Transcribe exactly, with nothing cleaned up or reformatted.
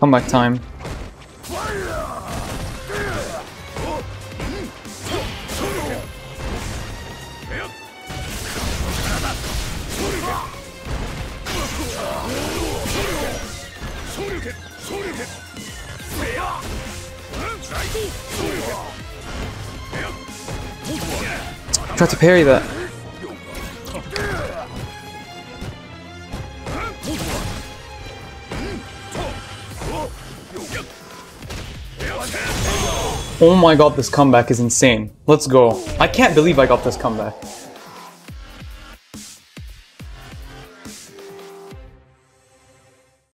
Comeback time. Tried to parry that. Oh my god, this comeback is insane. Let's go. I can't believe I got this comeback.